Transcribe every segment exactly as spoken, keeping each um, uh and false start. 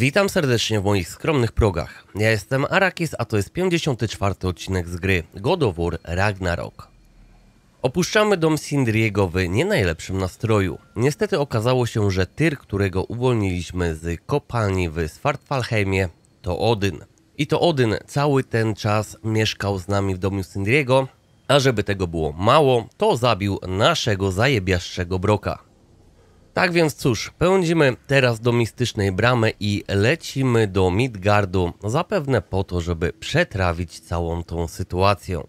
Witam serdecznie w moich skromnych progach. Ja jestem Arrakis, a to jest pięćdziesiąty czwarty odcinek z gry God of War Ragnarok. Opuszczamy dom Sindriego w nie najlepszym nastroju. Niestety okazało się, że Tyr, którego uwolniliśmy z kopalni w Svartalfheimie, to Odyn. I to Odyn cały ten czas mieszkał z nami w domu Sindriego, a żeby tego było mało, to zabił naszego zajebiaszczego Broka. Tak więc cóż, pędzimy teraz do mistycznej bramy i lecimy do Midgardu, zapewne po to, żeby przetrawić całą tą sytuację.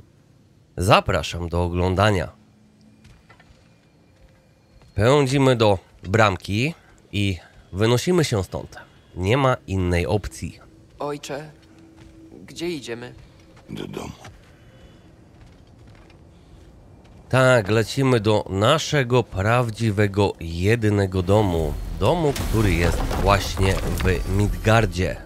Zapraszam do oglądania. Pędzimy do bramki i wynosimy się stąd. Nie ma innej opcji. Ojcze, gdzie idziemy? Do domu. Tak, lecimy do naszego prawdziwego, jedynego domu. Domu, który jest właśnie w Midgardzie.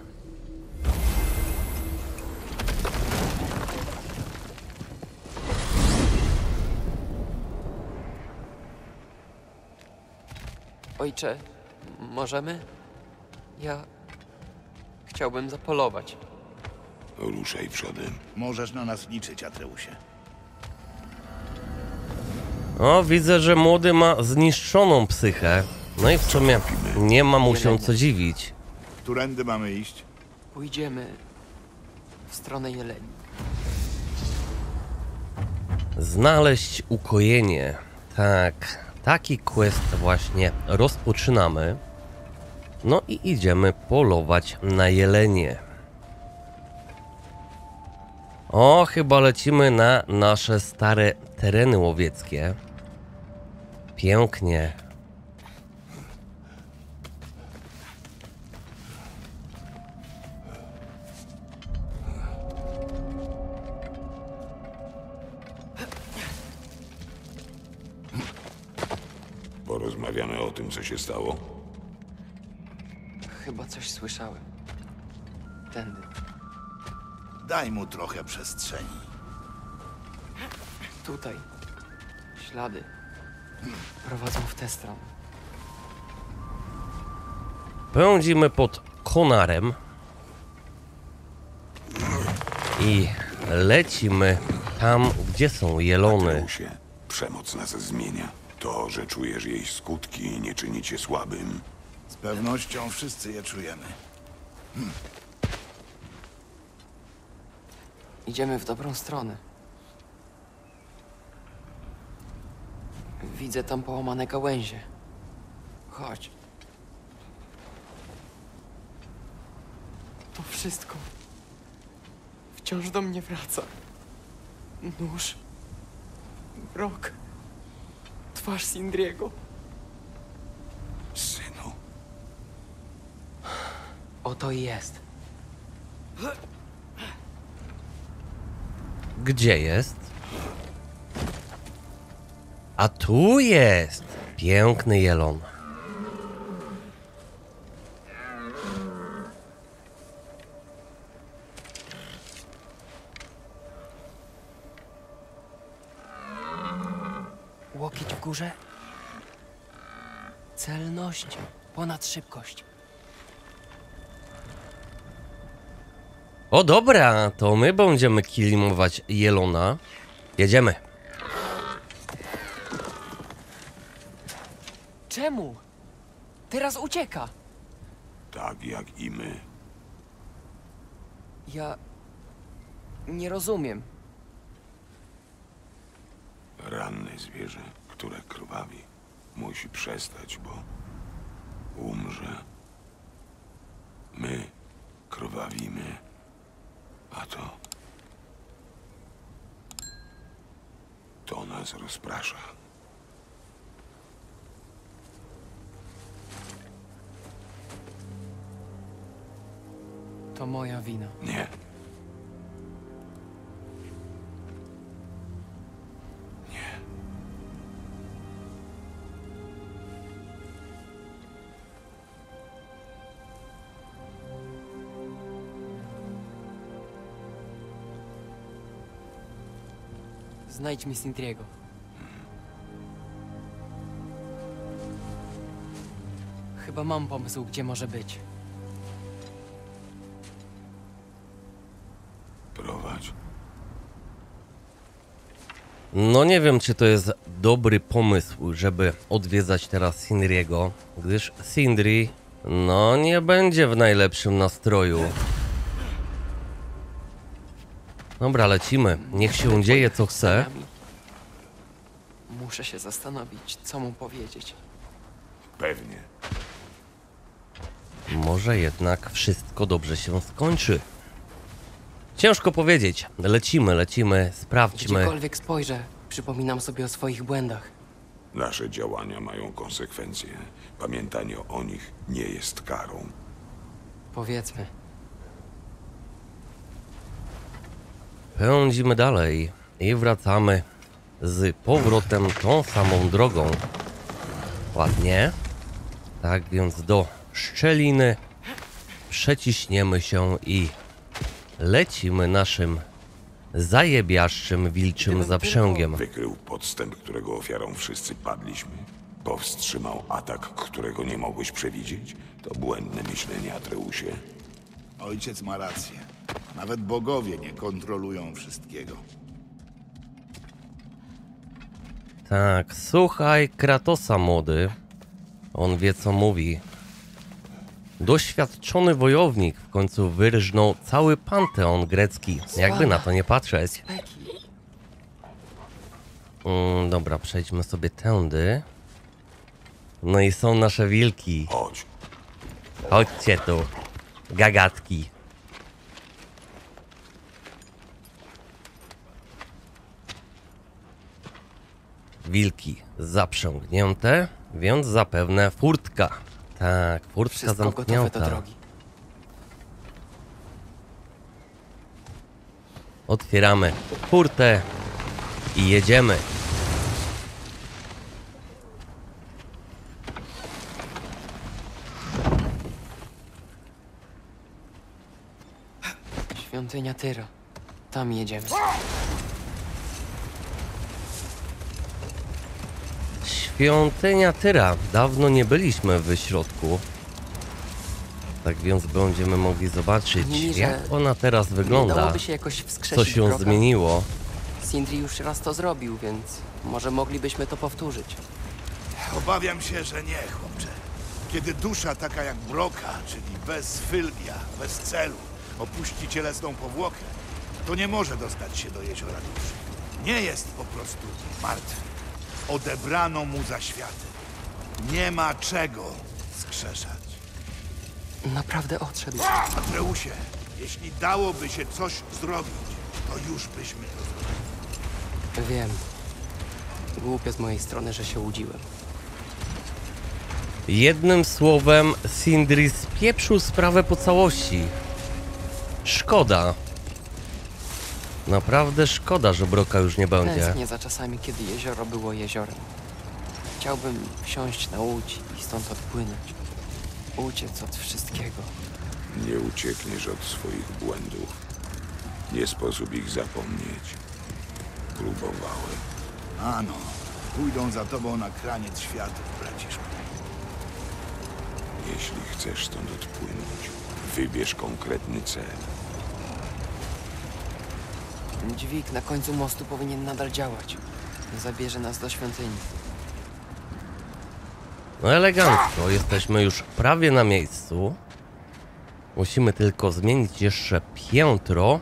Ojcze, możemy? Ja chciałbym zapolować. Ruszaj przodem. Możesz na nas liczyć, Atreusie. O, widzę, że młody ma zniszczoną psychę. No i w sumie nie ma mu się co dziwić. Którędy mamy iść? Pójdziemy w stronę jeleni. Znaleźć ukojenie. Tak, taki quest właśnie rozpoczynamy. No i idziemy polować na jelenie. O, chyba lecimy na nasze stare tereny łowieckie. Pięknie. Porozmawiamy o tym, co się stało. Chyba coś słyszałem. Tędy. Daj mu trochę przestrzeni. Tutaj. Ślady. Prowadzą w tę stronę. Pędzimy pod konarem. I lecimy tam, gdzie są jelony. Atreusie, przemoc nas zmienia. To, że czujesz jej skutki, nie czyni cię słabym. Z pewnością wszyscy je czujemy. Hm. Idziemy w dobrą stronę. Widzę tam połamane gałęzie. Chodź. To wszystko wciąż do mnie wraca. Nóż, Brok, twarz Sindriego. Synu. Oto i jest. Gdzie jest? A tu jest! Piękny jelon. Łokieć w górze. Celność ponad szybkość. O dobra, to my będziemy kilimować jelona. Jedziemy. Czemu? Teraz ucieka. Tak jak i my. Ja... nie rozumiem. Ranne zwierzę, które krwawi, musi przestać, bo umrze. My krwawimy, a to... to nas rozprasza. To moja wina. Nie. Nie. Znajdź mi Sindriego. Hmm. Chyba mam pomysł, gdzie może być. No nie wiem, czy to jest dobry pomysł, żeby odwiedzać teraz Sindriego, gdyż Sindri no nie będzie w najlepszym nastroju. Dobra, lecimy. Niech się dzieje, co chce. Muszę się zastanowić, co mu powiedzieć. Pewnie. Może jednak wszystko dobrze się skończy. Ciężko powiedzieć. Lecimy, lecimy, sprawdźmy. Gdziekolwiek spojrzę, przypominam sobie o swoich błędach. Nasze działania mają konsekwencje. Pamiętanie o nich nie jest karą. Powiedzmy. Pędzimy dalej i wracamy z powrotem tą samą drogą. Ładnie. Tak więc do szczeliny przeciśniemy się i lecimy naszym zajebiaszczym wilczym zaprzęgiem. Wykrył podstęp, którego ofiarą wszyscy padliśmy. Powstrzymał atak, którego nie mogłeś przewidzieć. To błędne myślenie, Atreusie. Ojciec ma rację. Nawet bogowie nie kontrolują wszystkiego. Tak, słuchaj Kratosa, młody. On wie, co mówi. Doświadczony wojownik w końcu wyrżnął cały panteon grecki, jakby na to nie patrzeć. Mm, dobra, przejdźmy sobie tędy. No i są nasze wilki. Chodźcie tu, gagatki. Wilki zaprzągnięte, więc zapewne furtka. Tak, furtka zamknięta. Otwieramy furtę i jedziemy. Świątynia Tyra. Tam jedziemy. Świątynia Tyra. Dawno nie byliśmy w środku. Tak więc będziemy mogli zobaczyć, Mimirze, jak ona teraz wygląda. Się jakoś co się Broka zmieniło. Sindri już raz to zrobił, więc może moglibyśmy to powtórzyć. Obawiam się, że nie, chłopcze. Kiedy dusza taka jak Broka, czyli bez fylgia, bez celu, opuści cielesną powłokę, to nie może dostać się do jeziora duszy. Nie jest po prostu martwy. Odebrano mu zaświaty. Nie ma czego skrzeszać. Naprawdę odszedł. Atreusie, jeśli dałoby się coś zrobić, to już byśmy to zrobili. Wiem. Głupio z mojej strony, że się łudziłem. Jednym słowem, Sindri spieprzył sprawę po całości. Szkoda. Naprawdę szkoda, że Broka już nie będzie. Tęsknię za czasami, kiedy jezioro było jeziorem. Chciałbym wsiąść na łódź i stąd odpłynąć. Uciec od wszystkiego. Nie uciekniesz od swoich błędów. Nie sposób ich zapomnieć. Próbowałem. Ano, pójdą za tobą na kraniec światów, braciszku. Jeśli chcesz stąd odpłynąć, wybierz konkretny cel. Dźwig na końcu mostu powinien nadal działać. Zabierze nas do świątyni. No elegancko, jesteśmy już prawie na miejscu. Musimy tylko zmienić jeszcze piętro.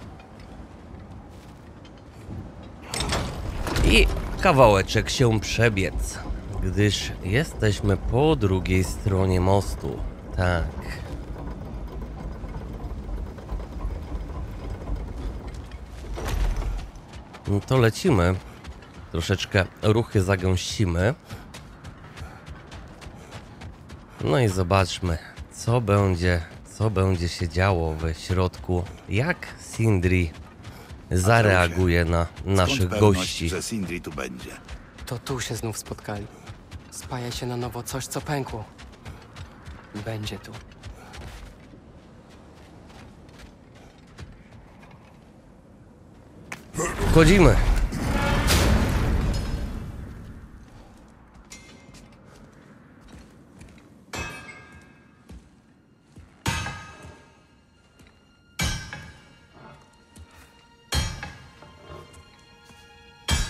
I kawałeczek się przebiec, gdyż jesteśmy po drugiej stronie mostu. Tak. No to lecimy. Troszeczkę ruchy zagęścimy. No i zobaczmy, co będzie, co będzie się działo we środku. Jak Sindri zareaguje na naszych gości. Że Sindri tu będzie. To tu się znów spotkali. Spaja się na nowo coś, co pękło. Będzie tu. Wchodzimy.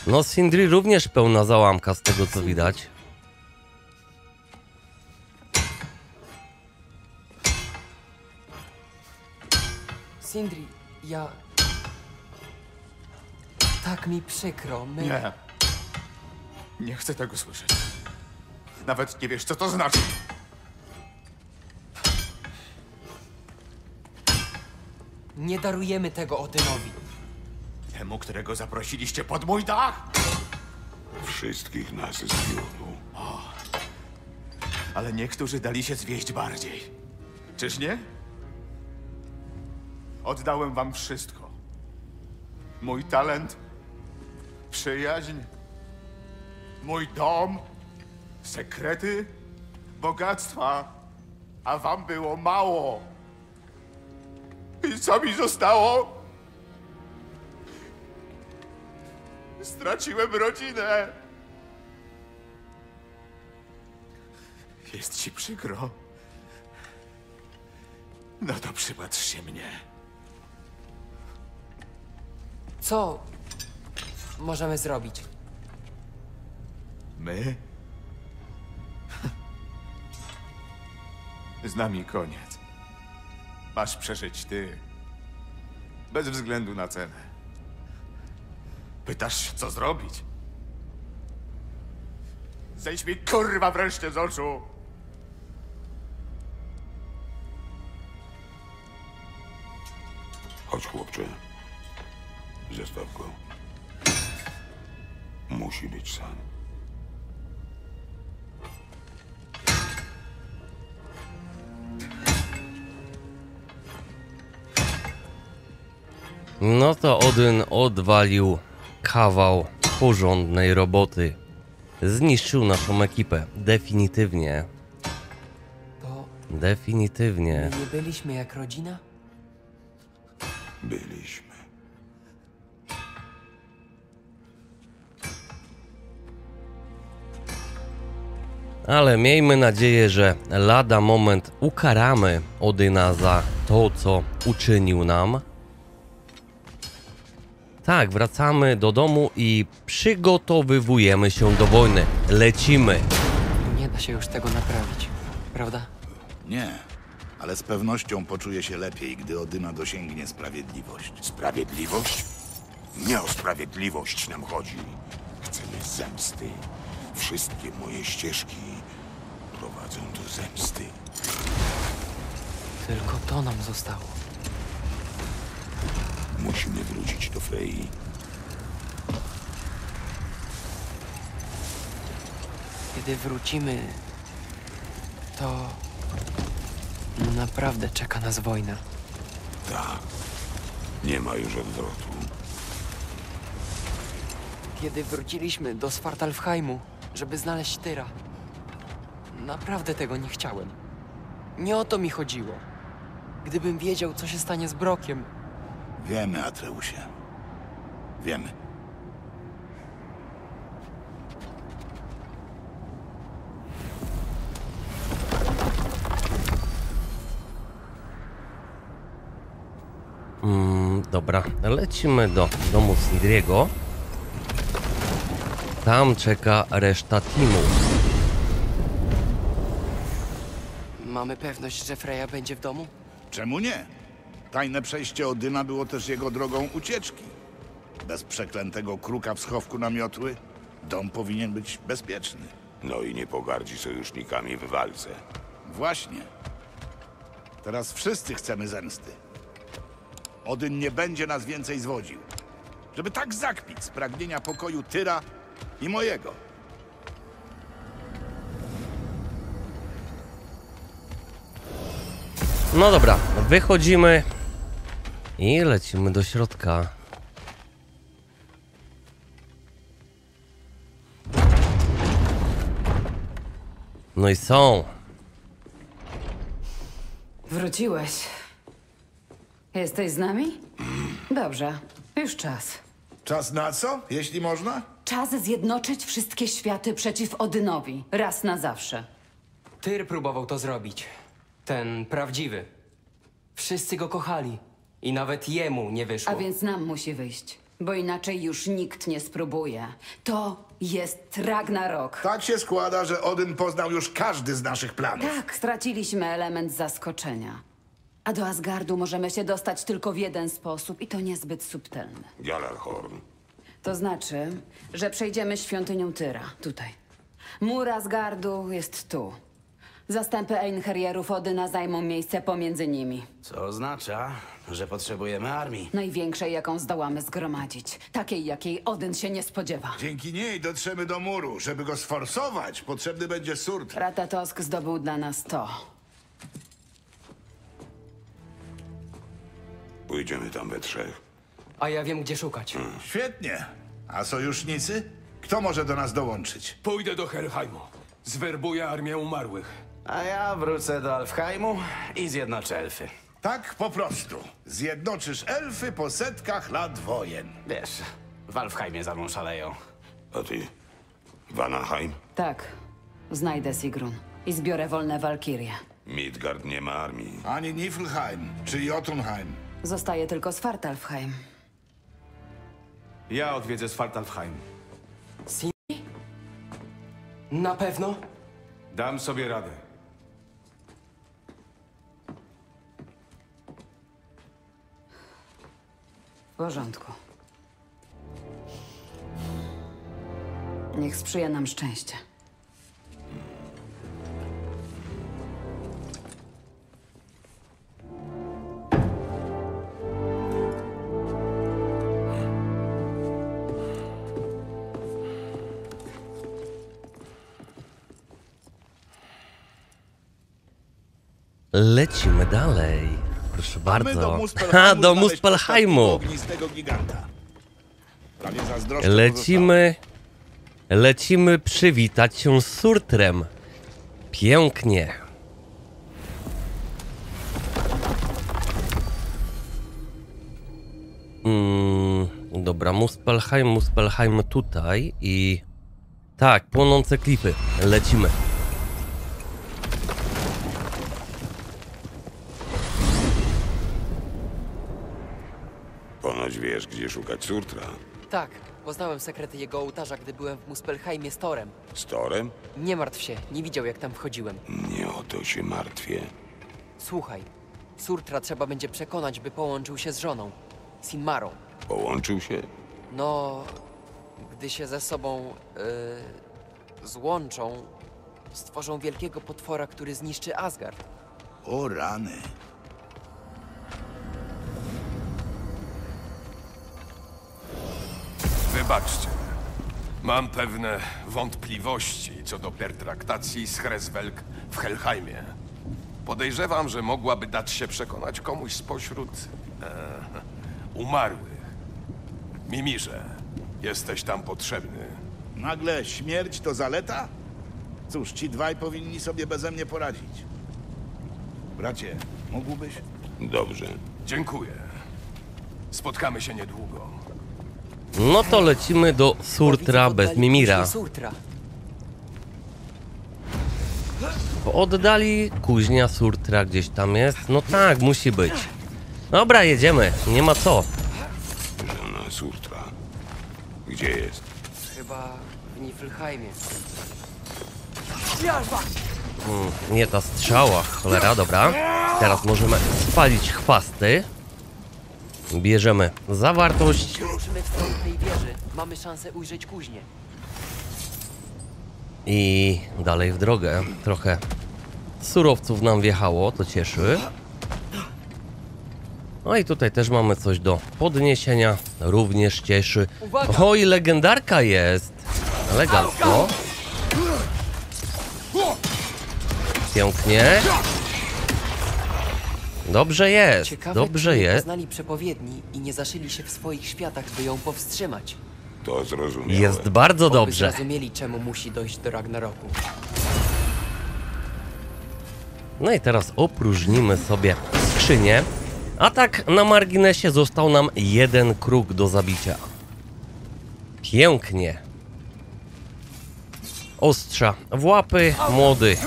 No, Sindri również pełna załamka z tego, co widać. Sindri, ja... Tak mi przykro, my... Nie. Nie chcę tego słyszeć. Nawet nie wiesz, co to znaczy. Nie darujemy tego Odynowi. Temu, którego zaprosiliście pod mój dach? Wszystkich nas zwiódł. O. Ale niektórzy dali się zwieść bardziej. Czyż nie? Oddałem wam wszystko. Mój talent, przyjaźń, mój dom, sekrety, bogactwa, a wam było mało. I co mi zostało? Straciłem rodzinę. Jest ci przykro? No to przypatrz się mnie. Co możemy zrobić? My? Z nami koniec. Masz przeżyć ty. Bez względu na cenę. Pytasz, co zrobić? Zejdź mi, kurwa, wreszcie z oczu! Chodź, chłopcze. Zostaw go. Musi być sam. No to Odyn odwalił kawał porządnej roboty. Zniszczył naszą ekipę. Definitywnie. To... Definitywnie. Nie byliśmy jak rodzina? Byliśmy. Ale miejmy nadzieję, że lada moment ukaramy Odyna za to, co uczynił nam. Tak, wracamy do domu i przygotowywujemy się do wojny. Lecimy. Nie da się już tego naprawić, prawda? Nie, ale z pewnością poczuję się lepiej, gdy Odyna dosięgnie sprawiedliwość. Sprawiedliwość? Nie o sprawiedliwość nam chodzi. Chcemy zemsty. Wszystkie moje ścieżki prowadzą do zemsty. Tylko to nam zostało. Musimy wrócić do Frei. Kiedy wrócimy, to naprawdę czeka nas wojna. Tak. Nie ma już odwrotu. Kiedy wróciliśmy do Svartalfheimu, żeby znaleźć Tyra, naprawdę tego nie chciałem. Nie o to mi chodziło. Gdybym wiedział, co się stanie z Brokiem... Wiemy, Atreusie. Wiemy. Mm, dobra, lecimy do domu Sindriego. Tam czeka reszta teamu. Mamy pewność, że Freja będzie w domu? Czemu nie? Tajne przejście Odyna było też jego drogą ucieczki. Bez przeklętego kruka w schowku na miotły, dom powinien być bezpieczny. No i nie pogardzi sojusznikami w walce. Właśnie. Teraz wszyscy chcemy zemsty. Odyn nie będzie nas więcej zwodził. Żeby tak zakpić z pragnienia pokoju Tyra i mojego. No dobra, wychodzimy. I lecimy do środka. No i są. Wróciłeś. Jesteś z nami? Dobrze, już czas. Czas na co, jeśli można? Czas zjednoczyć wszystkie światy przeciw Odynowi, raz na zawsze. Tyr próbował to zrobić. Ten prawdziwy. Wszyscy go kochali. I nawet jemu nie wyszło. A więc nam musi wyjść. Bo inaczej już nikt nie spróbuje. To jest Ragnarok. Tak się składa, że Odyn poznał już każdy z naszych planów. Tak, straciliśmy element zaskoczenia. A do Asgardu możemy się dostać tylko w jeden sposób i to niezbyt subtelny. Gjallarhorn. To znaczy, że przejdziemy świątynią Tyra, tutaj. Mur Asgardu jest tu. Zastępy Einherjarów Odyna zajmą miejsce pomiędzy nimi. Co oznacza, że potrzebujemy armii. Największej, jaką zdołamy zgromadzić. Takiej, jakiej Odyn się nie spodziewa. Dzięki niej dotrzemy do muru. Żeby go sforsować, potrzebny będzie Surtr. Ratatosk zdobył dla nas to. Pójdziemy tam we trzech. A ja wiem, gdzie szukać. Hmm. Świetnie. A sojusznicy? Kto może do nas dołączyć? Pójdę do Helheimu. Zwerbuję armię umarłych. A ja wrócę do Alfheimu i zjednoczę elfy. Tak po prostu. Zjednoczysz elfy po setkach lat wojen. Wiesz, w Alfheimie za mną szaleją. A ty? Vanaheim? Tak. Znajdę Sigrun i zbiorę wolne Valkyrie. Midgard nie ma armii. Ani Niflheim czy Jotunheim. Zostaje tylko Svartalfheim. Ja odwiedzę Svartalfheim. Sindri? Na pewno? Dam sobie radę. W porządku. Niech sprzyja nam szczęście. Lecimy dalej. Proszę bardzo. Do ha, do Muspelheimu. Lecimy. Lecimy przywitać się z Surtrem. Pięknie. Mm, dobra, Muspelheim, Muspelheim tutaj i... Tak, płonące klipy. Lecimy. Wiesz, gdzie szukać Surtra? Tak, poznałem sekrety jego ołtarza, gdy byłem w Muspelheimie z Torem. Z Torem? Nie martw się, nie widział, jak tam wchodziłem. Nie o to się martwię. Słuchaj, Surtra trzeba będzie przekonać, by połączył się z żoną, Simarą. Połączył się? No, gdy się ze sobą yy, złączą, stworzą wielkiego potwora, który zniszczy Asgard. O rany. Wybaczcie, mam pewne wątpliwości co do pertraktacji z Hræsvelgr w Helheimie. Podejrzewam, że mogłaby dać się przekonać komuś spośród e, umarłych. Mimirze, jesteś tam potrzebny. Nagle śmierć to zaleta? Cóż, ci dwaj powinni sobie beze mnie poradzić. Bracie, mógłbyś? Dobrze. Dziękuję. Spotkamy się niedługo. No to lecimy do Surtra bez Mimira. Po oddali kuźnia Surtra gdzieś tam jest. No tak, musi być. Dobra, jedziemy. Nie ma co. Żona Surtra. Gdzie jest? Chyba w Niflheimie. Hmm, nie ta strzała. Cholera, dobra. Teraz możemy spalić chwasty. Bierzemy zawartość. Ruszymy w stronę tej wieży. Mamy szansę ujrzeć kuźnię. I dalej w drogę. Trochę surowców nam wjechało, to cieszy. No i tutaj też mamy coś do podniesienia. Również cieszy. O, i legendarka jest. Elegancko. Pięknie. Dobrze jest, Ciekawe, dobrze jest. Poznali przepowiedni i nie zaszyli się w swoich światach, by ją powstrzymać. To zrozumiałe. Jest bardzo dobrze. Oby zrozumieli, czemu musi dojść do Ragnaroku. No i teraz opróżnimy sobie skrzynię. A tak na marginesie został nam jeden kruk do zabicia. Pięknie. Ostrza w łapy, młody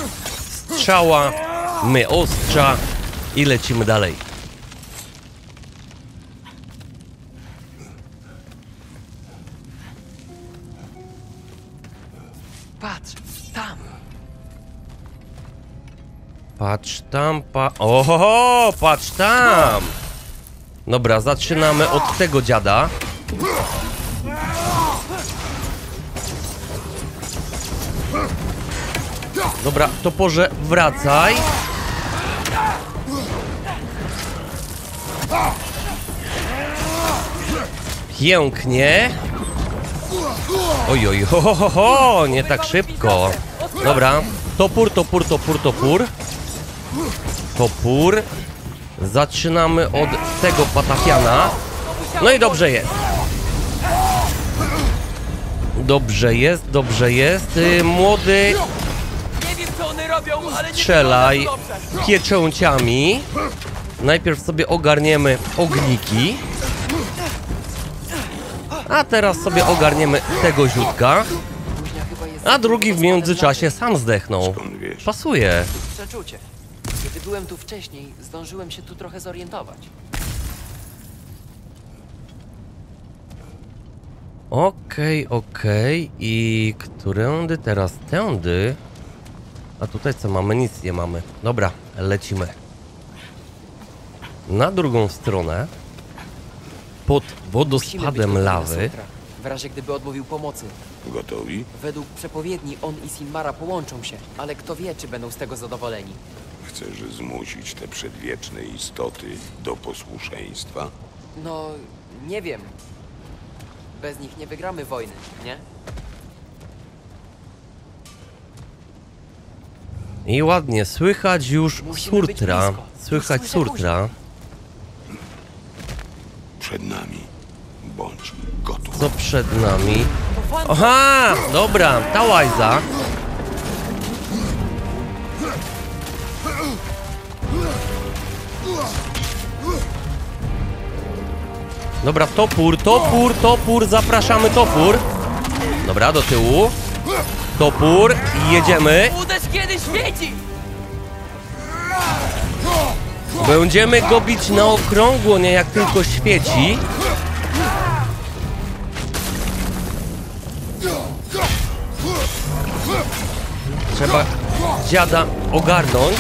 strzała, my ostrza. I lecimy dalej. Patrz tam, pa... Ohoho, patrz tam! Dobra, zaczynamy od tego dziada. Dobra, toporze, wracaj. Pięknie. Oj, oj, ho, ho, ho, nie tak szybko. Dobra, topór, topór, topór, topór. Topór. Zaczynamy od tego patafiana. No i dobrze jest. Dobrze jest, dobrze jest. Yy, młody... Strzelaj pieczęciami. Najpierw sobie ogarniemy ogniki. A teraz sobie ogarniemy tego ziutka. A drugi w międzyczasie sam zdechnął. Pasuje. Przeczucie. Gdy byłem tu wcześniej, zdążyłem się tu trochę zorientować. Okej, okej. I którędy teraz? Tędy? A tutaj co mamy? Nic nie mamy. Dobra, lecimy. Na drugą stronę. Pod wodospadem lawy. W razie gdyby odmówił pomocy. Gotowi? Według przepowiedni on i Simara połączą się, ale kto wie, czy będą z tego zadowoleni. Chcesz zmusić te przedwieczne istoty do posłuszeństwa? No, nie wiem. Bez nich nie wygramy wojny, nie? I ładnie, słychać już Surtra. Słychać Surtra. Przed nami. Bądź gotów. Co przed nami? Aha! Dobra, ta łajza. Dobra, topór, topór, topór, zapraszamy topór. Dobra, do tyłu. Topór, jedziemy. Będziemy go bić na okrągło, nie jak tylko świeci. Trzeba dziada ogarnąć.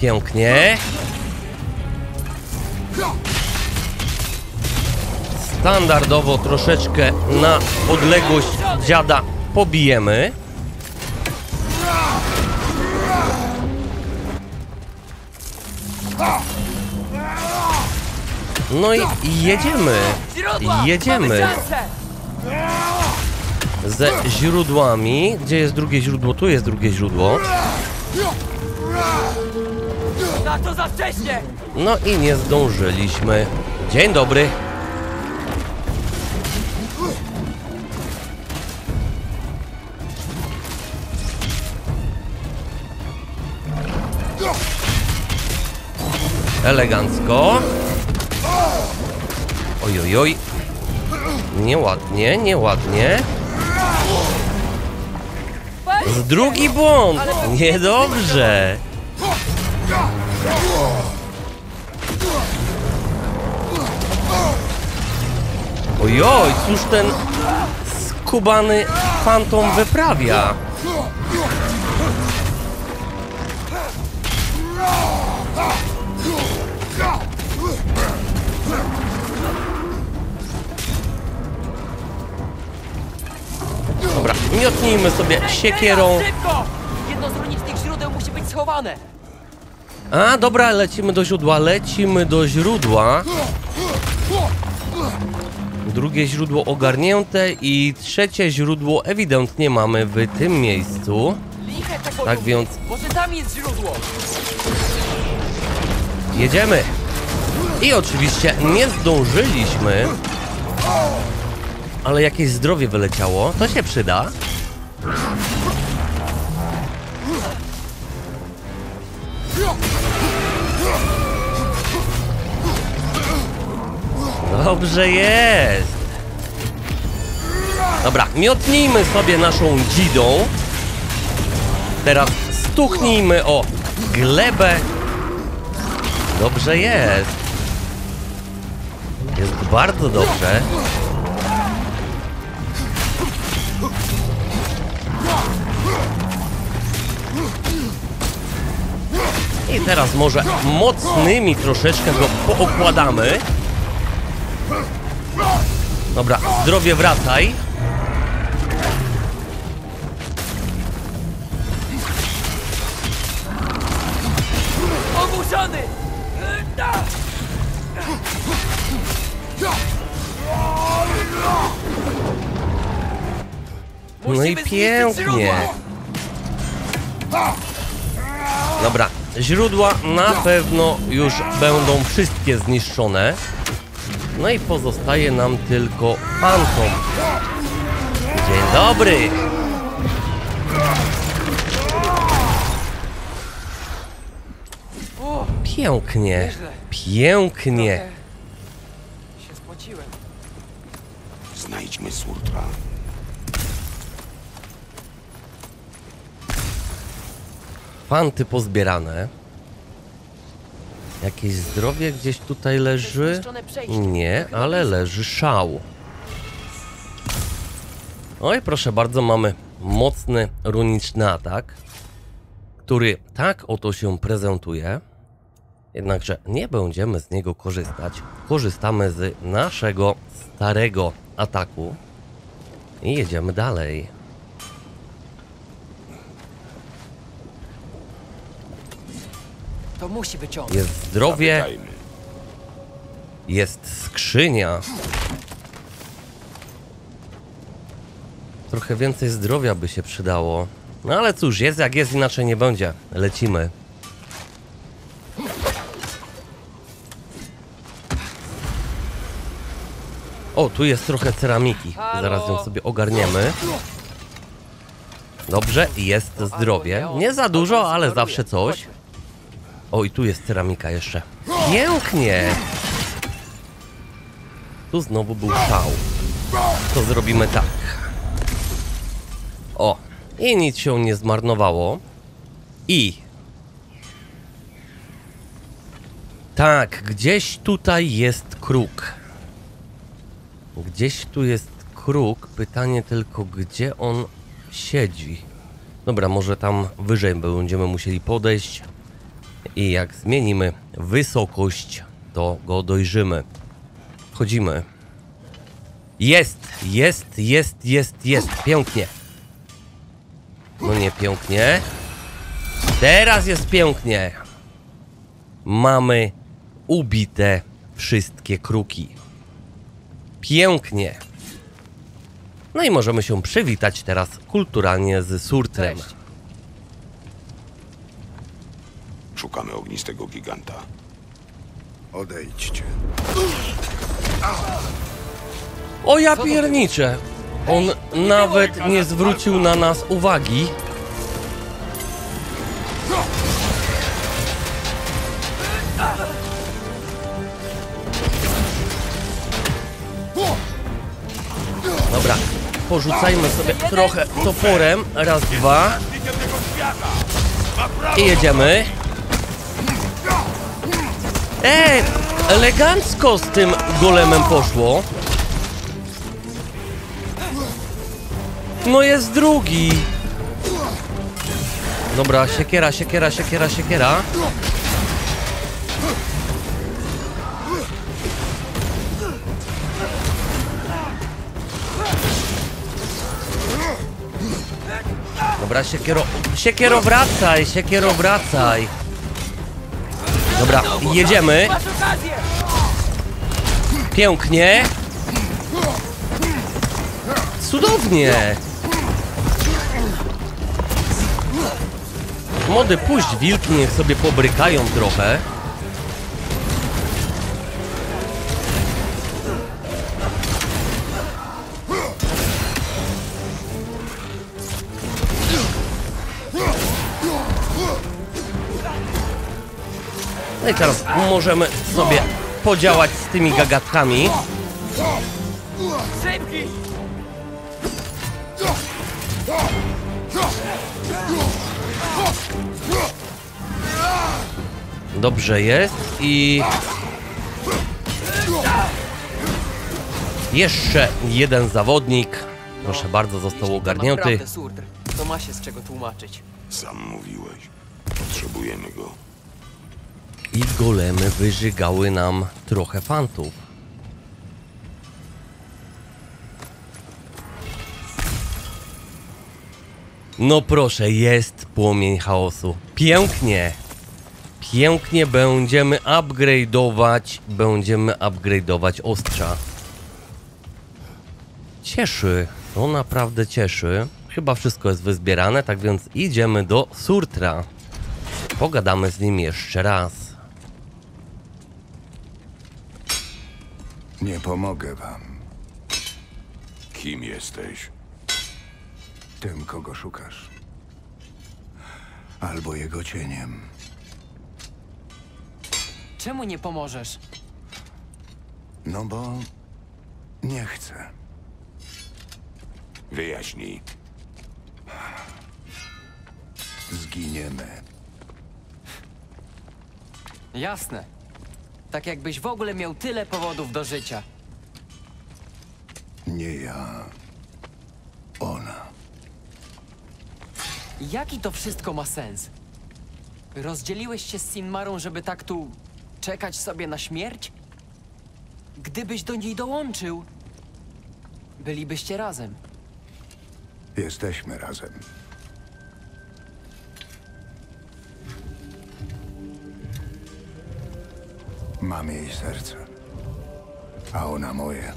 Pięknie. Standardowo troszeczkę na odległość dziada pobijemy. No i jedziemy. Jedziemy. Ze źródłami. Gdzie jest drugie źródło? Tu jest drugie źródło. No i nie zdążyliśmy. Dzień dobry. Elegancko. Oj, oj, oj. Nieładnie, nieładnie. Z drugi błąd. Niedobrze. Oj, oj, cóż ten skubany fantom wyprawia. Dobra, miotnijmy sobie siekierą. Jedno z runicznych źródeł musi być schowane. A, dobra, lecimy do źródła, lecimy do źródła. Drugie źródło ogarnięte i trzecie źródło ewidentnie mamy w tym miejscu. Tak więc... Może tam jest źródło. Jedziemy. I oczywiście nie zdążyliśmy. Ale jakieś zdrowie wyleciało. To się przyda. Dobrze jest. Dobra, miotnijmy sobie naszą dzidą. Teraz stuchnijmy o glebę. Dobrze jest. Jest bardzo dobrze. I teraz może mocnymi troszeczkę go pookładamy. Dobra, zdrowie wracaj. Oburzony! No i pięknie. Dobra, źródła na pewno już będą wszystkie zniszczone. No i pozostaje nam tylko Fantom. Dzień dobry! Pięknie, pięknie. Znajdźmy Surtra. Fanty pozbierane. Jakieś zdrowie gdzieś tutaj leży? Nie, ale leży szał. Oj, proszę bardzo, mamy mocny runiczny atak, który tak oto się prezentuje. Jednakże nie będziemy z niego korzystać. Korzystamy z naszego starego ataku i jedziemy dalej. To musi wyciągnąć. Jest zdrowie. Jest skrzynia. Trochę więcej zdrowia by się przydało. No ale cóż, jest jak jest, inaczej nie będzie. Lecimy. O, tu jest trochę ceramiki. Zaraz ją sobie ogarniemy. Dobrze, jest zdrowie. Nie za dużo, ale zawsze coś. O, i tu jest ceramika jeszcze. Pięknie! Tu znowu był szał. To zrobimy tak. O, i nic się nie zmarnowało. I... Tak, gdzieś tutaj jest kruk. Gdzieś tu jest kruk. Pytanie tylko, gdzie on siedzi. Dobra, może tam wyżej będziemy musieli podejść. I jak zmienimy wysokość, to go dojrzymy. Wchodzimy. Jest, jest, jest, jest, jest. Pięknie. No nie pięknie. Teraz jest pięknie. Mamy ubite wszystkie kruki. Pięknie. No i możemy się przywitać teraz kulturalnie z Surtrem. Szukamy ognistego giganta. Odejdźcie. O ja pierniczę! On nawet nie zwrócił na nas uwagi. Dobra, porzucajmy sobie trochę toporem. Raz, dwa. I jedziemy. Eee, elegancko z tym golemem poszło. No jest drugi. Dobra, siekiera, siekiera, siekiera, siekiera. Dobra, siekiero, siekiero wracaj, siekiero wracaj. Dobra, jedziemy. Pięknie. Cudownie. Młody, puść wilki, niech sobie pobrykają trochę. No i teraz możemy sobie podziałać z tymi gagatkami. Dobrze jest i... Jeszcze jeden zawodnik. Proszę bardzo, został ogarnięty. To ma się z czego tłumaczyć. Sam mówiłeś. Potrzebujemy go. I golemy wyżygały nam trochę fantów. No proszę, jest płomień chaosu. Pięknie! Pięknie będziemy upgrade'ować, będziemy upgrade'ować ostrza. Cieszy, to naprawdę cieszy. Chyba wszystko jest wyzbierane, tak więc idziemy do Surtra. Pogadamy z nim jeszcze raz. Nie pomogę wam. Kim jesteś? Tym, kogo szukasz. Albo jego cieniem. Czemu nie pomożesz? No bo... nie chcę. Wyjaśnij. Zginiemy. Jasne. Tak jakbyś w ogóle miał tyle powodów do życia. Nie ja. Ona. Jaki to wszystko ma sens? Rozdzieliłeś się z Simarą, żeby tak tu... czekać sobie na śmierć? Gdybyś do niej dołączył... bylibyście razem. Jesteśmy razem. Mam jej serce, a ona moje.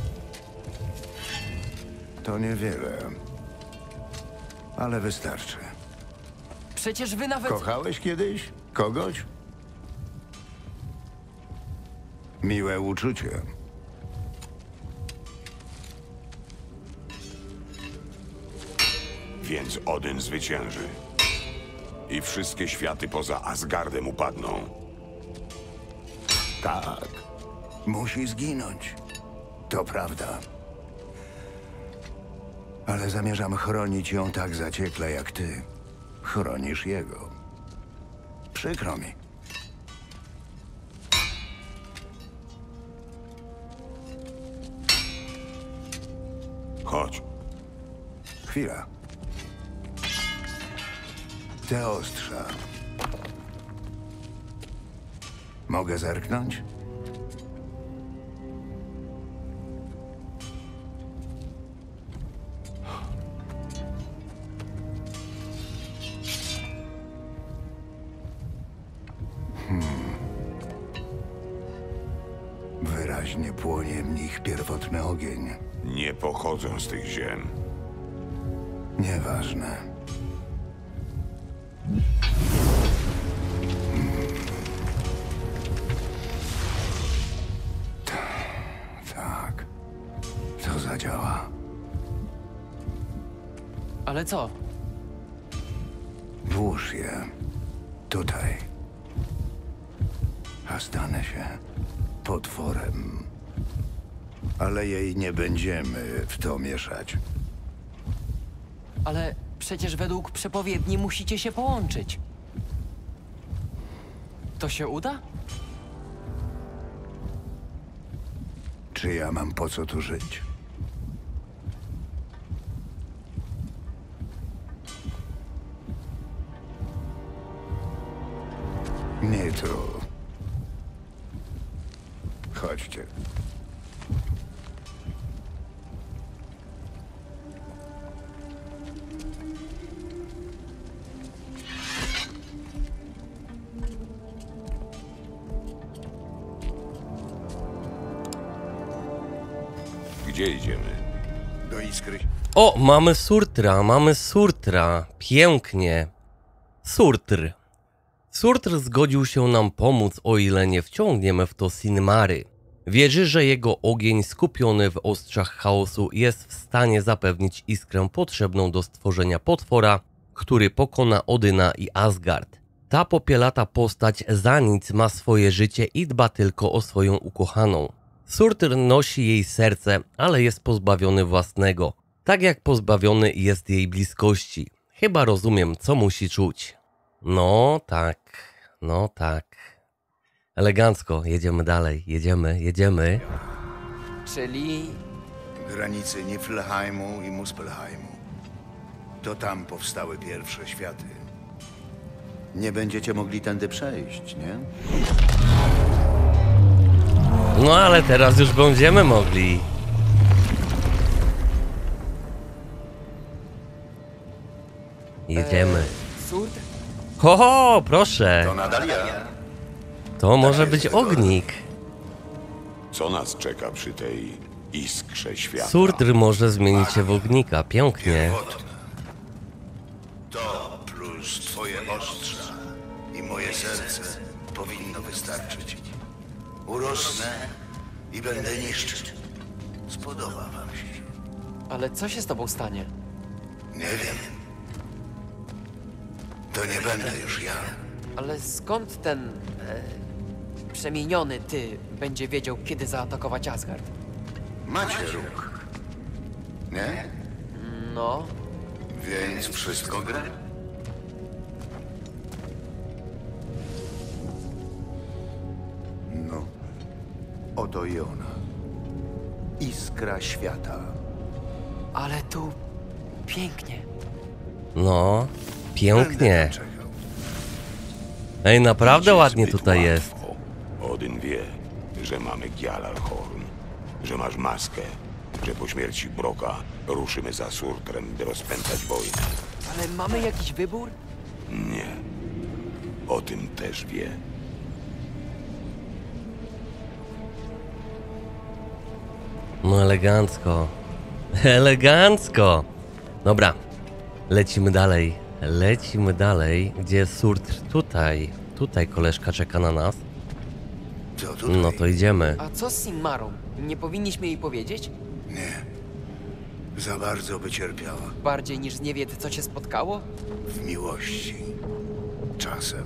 To niewiele, ale wystarczy. Przecież wy nawet... Kochałeś kiedyś kogoś? Miłe uczucie. Więc Odyn zwycięży. I wszystkie światy poza Asgardem upadną. Tak. Musi zginąć. To prawda. Ale zamierzam chronić ją tak zaciekle jak ty. Chronisz jego. Przykro mi. Chodź. Chwila. Te ostrza. Mogę zerknąć? Hmm. Wyraźnie płonie w nich pierwotny ogień. Nie pochodzą z tych ziem. Nieważne. Ale co? Włóż je tutaj, a stanę się potworem. Ale jej nie będziemy w to mieszać. Ale przecież według przepowiedni musicie się połączyć. To się uda? Czy ja mam po co tu żyć? Nie tu. Chodźcie. Gdzie idziemy? Do Iskry. O, mamy Surtra, mamy Surtra. Pięknie. Surtr. Surtr zgodził się nam pomóc, o ile nie wciągniemy w to Sinmary. Wierzy, że jego ogień skupiony w ostrzach chaosu jest w stanie zapewnić iskrę potrzebną do stworzenia potwora, który pokona Odyna i Asgard. Ta popielata postać za nic ma swoje życie i dba tylko o swoją ukochaną. Surtr nosi jej serce, ale jest pozbawiony własnego, tak jak pozbawiony jest jej bliskości. Chyba rozumiem, co musi czuć. No tak, no tak. Elegancko, jedziemy dalej, jedziemy, jedziemy. Czyli... granicy Niflheimu i Muspelheimu. To tam powstały pierwsze światy. Nie będziecie mogli tędy przejść, nie? No ale teraz już będziemy mogli. Jedziemy. Ho, ho, proszę. To nadal ja. To może być ognik. Co nas czeka przy tej iskrze świata? Surtr może zmienić się w ognika. Pięknie. To plus twoje ostrza i moje serce powinno wystarczyć. Urosnę i będę niszczyć. Spodoba wam się. Ale co się z tobą stanie? Nie wiem. To nie będę już ja. Ale skąd ten... E, przemieniony ty będzie wiedział, kiedy zaatakować Asgard? Macie róg. Nie? No. Więc wszystko gra? No. Oto i ona. Iskra świata. Ale tu... pięknie. No. Pięknie. Ej, naprawdę ładnie tutaj jest. Odyn wie, że mamy Gjallarhorn, że masz maskę, że po śmierci Broka ruszymy za Surtrem, by rozpętać wojnę. Ale mamy jakiś wybór? Nie. O tym też wie. No elegancko. Elegancko. Dobra. Lecimy dalej. Lecimy dalej, gdzie jest Surtr? Tutaj, tutaj koleżka czeka na nas. No to idziemy. A co z Simarą? Nie powinniśmy jej powiedzieć? Nie. Za bardzo by cierpiała. Bardziej niż nie wie, co cię spotkało? W miłości. Czasem.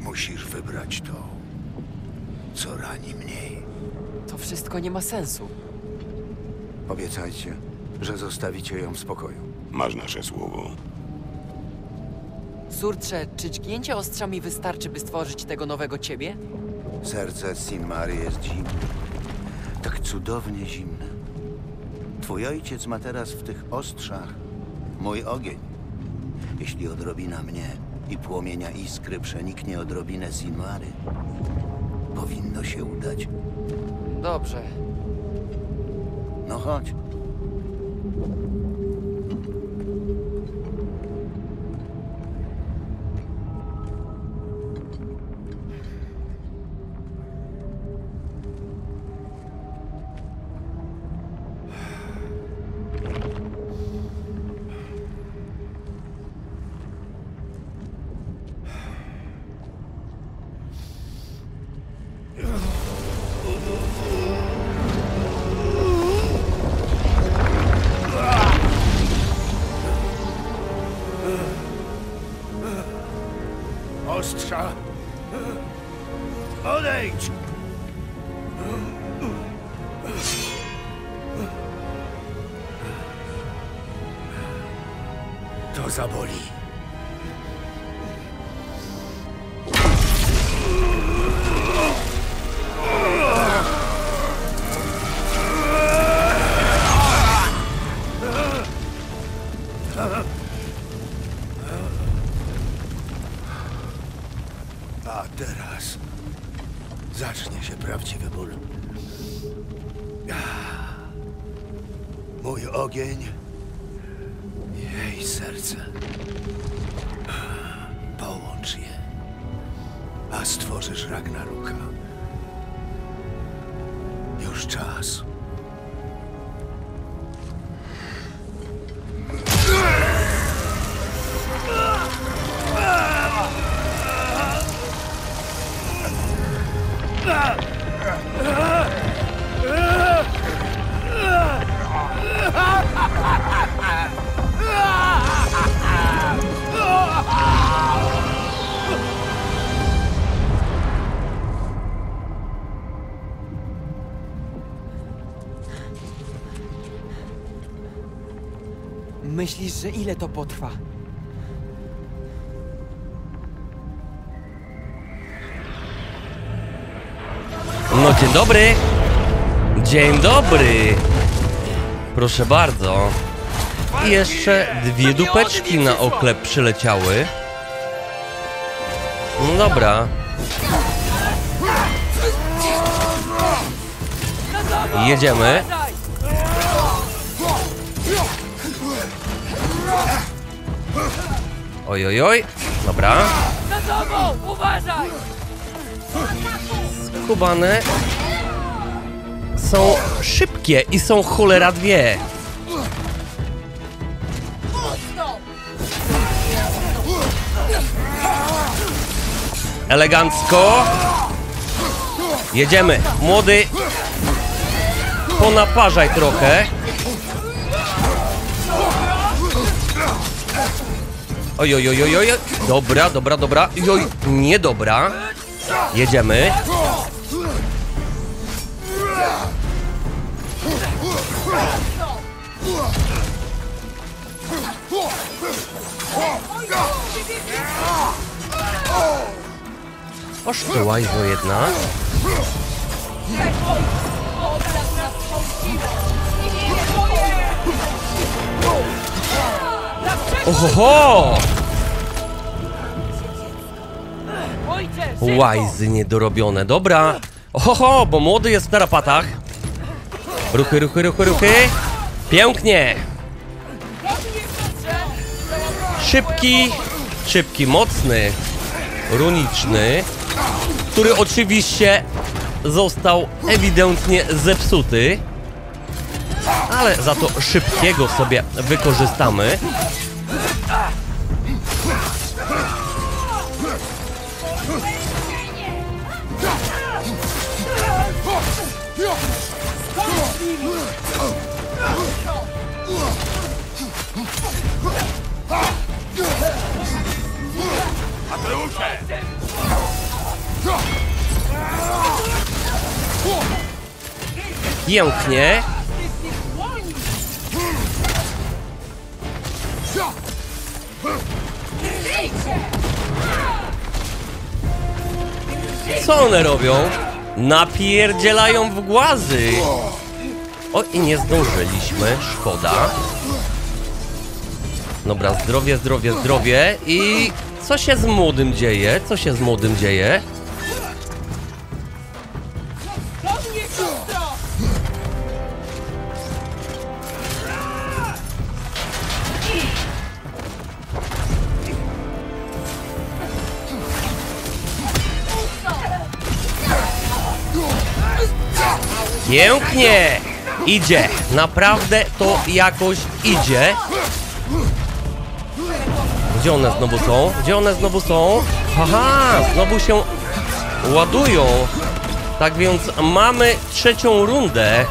Musisz wybrać to, co rani mniej. To wszystko nie ma sensu. Obiecajcie, że zostawicie ją w spokoju. Masz nasze słowo. Surtrze, czy dźgnięcie ostrzami wystarczy, by stworzyć tego nowego ciebie? Serce Simary jest zimne. Tak cudownie zimne. Twój ojciec ma teraz w tych ostrzach mój ogień. Jeśli odrobina mnie i płomienia iskry przeniknie odrobinę Simary, powinno się udać. Dobrze. No chodź. Myślisz, że ile to potrwa? No dzień dobry! Dzień dobry! Proszę bardzo. I jeszcze dwie dupeczki na oklep przyleciały. No dobra. Jedziemy. Oj, oj, oj. Dobra. Skubane są szybkie i są cholera dwie. Elegancko. Jedziemy. Młody, ponaparzaj trochę. Oj, oj, oj, oj, oj. Dobra, dobra, dobra. Oj, niedobra. Jedziemy. Oszczyła jego jedna. Ohoho! Łajzy niedorobione, dobra. Ohoho, bo młody jest w tarapatach. Ruchy, ruchy, ruchy, ruchy. Pięknie. Szybki, szybki, mocny, runiczny, który oczywiście został ewidentnie zepsuty, ale za to szybkiego sobie wykorzystamy. Pięknie. Co one robią? Napierdzielają w głazy. O, i nie zdążyliśmy, szkoda. Dobra, zdrowie, zdrowie, zdrowie. I co się z młodym dzieje? Co się z młodym dzieje? Pięknie! Idzie! Naprawdę to jakoś idzie! Gdzie one znowu są? Gdzie one znowu są? Haha! Znowu się ładują! Tak więc mamy trzecią rundę!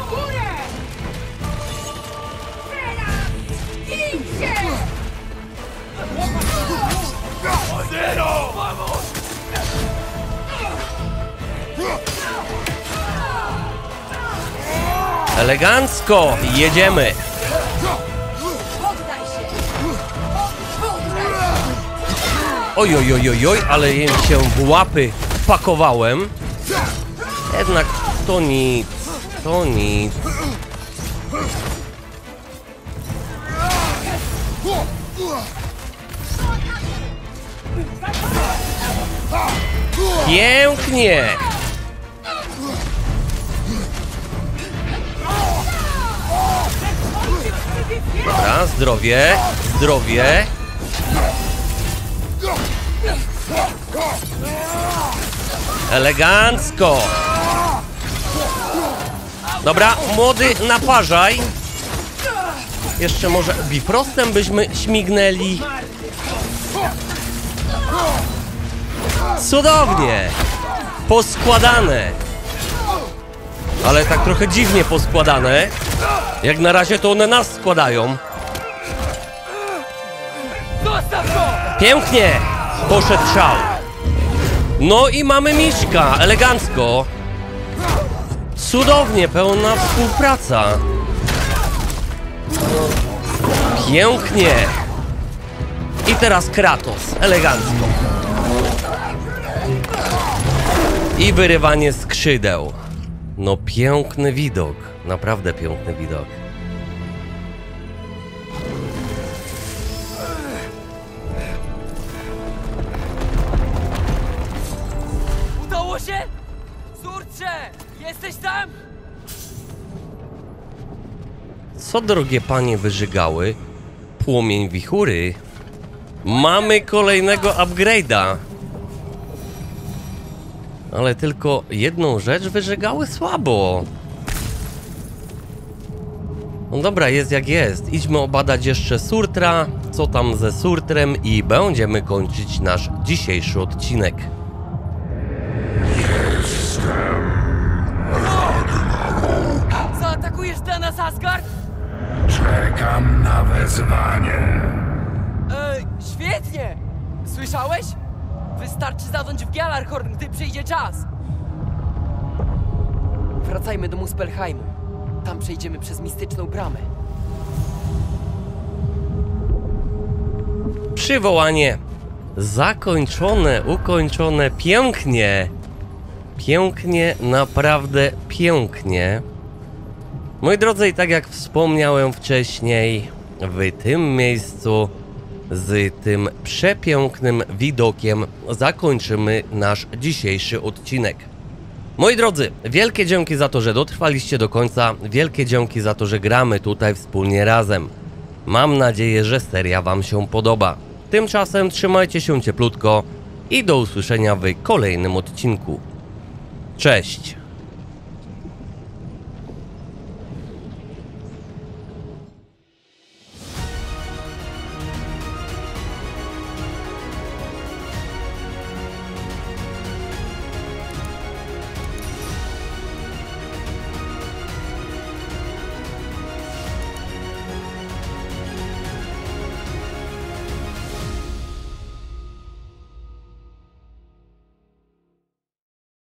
Elegancko! Jedziemy! Oj, oj, oj, oj, oj, ale im się w łapy pakowałem. Jednak to nic, to nic. Pięknie! Dobra, zdrowie, zdrowie. Elegancko. Dobra, młody, naparzaj. Jeszcze może Bifrostem byśmy śmignęli. Cudownie. Poskładane. Ale tak trochę dziwnie poskładane. Jak na razie to one nas składają. Pięknie! Poszedł szał. No i mamy miśka, elegancko. Cudownie, pełna współpraca. Pięknie. I teraz Kratos, elegancko. I wyrywanie skrzydeł. No piękny widok, naprawdę piękny widok. Surtrze! Jesteś tam? Co, drogie panie, wyżygały? Płomień wichury. Mamy kolejnego upgrade'a. Ale tylko jedną rzecz wyżygały słabo. No dobra, jest jak jest. Idźmy obadać jeszcze Surtra, co tam ze Surtrem, i będziemy kończyć nasz dzisiejszy odcinek. Jestem Ragnarok. Zaatakujesz dla nas Asgard? Czekam na wezwanie. E, świetnie! Słyszałeś? Wystarczy zadąć w Gjallarhorn, gdy przyjdzie czas. Wracajmy do Muspelheimu. Tam przejdziemy przez mistyczną bramę. Przywołanie zakończone, ukończone pięknie. Pięknie, naprawdę pięknie. Moi drodzy, i tak jak wspomniałem wcześniej, w tym miejscu z tym przepięknym widokiem zakończymy nasz dzisiejszy odcinek. Moi drodzy, wielkie dzięki za to, że dotrwaliście do końca, wielkie dzięki za to, że gramy tutaj wspólnie razem. Mam nadzieję, że seria wam się podoba. Tymczasem trzymajcie się cieplutko i do usłyszenia w kolejnym odcinku. Cześć!